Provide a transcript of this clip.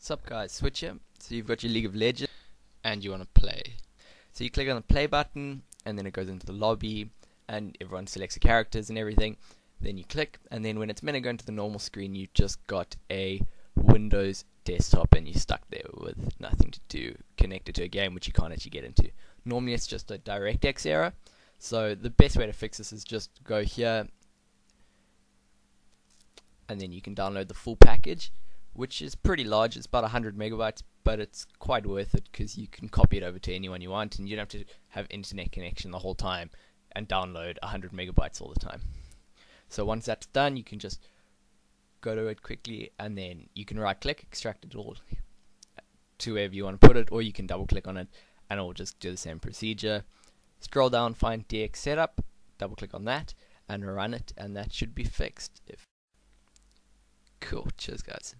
What's up guys, Switch here. So you've got your League of Legends and you want to play. So you click on the play button and then it goes into the lobby and everyone selects the characters and everything. Then you click and then when it's meant to go into the normal screen you just got a Windows desktop and you're stuck there with nothing to do connected to a game which you can't actually get into. Normally it's just a DirectX error. So the best way to fix this is just go here and then you can download the full package, which is pretty large. It's about 100 megabytes, but it's quite worth it because you can copy it over to anyone you want and you don't have to have internet connection the whole time and download 100 megabytes all the time. So once that's done, you can just go to it quickly and then you can right click, extract it all to wherever you want to put it, or you can double click on it and it will just do the same procedure. Scroll down, find DX setup, double click on that and run it and that should be fixed. Cool, cheers guys.